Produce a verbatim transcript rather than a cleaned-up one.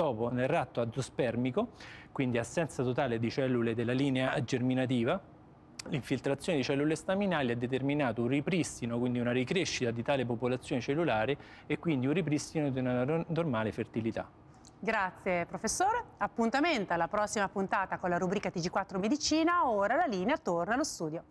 topo nel ratto endospermico, quindi assenza totale di cellule della linea germinativa. L'infiltrazione di cellule staminali ha determinato un ripristino, quindi una ricrescita di tale popolazione cellulare e quindi un ripristino di una normale fertilità. Grazie professore, appuntamento alla prossima puntata con la rubrica T G quattro Medicina, ora la linea torna allo studio.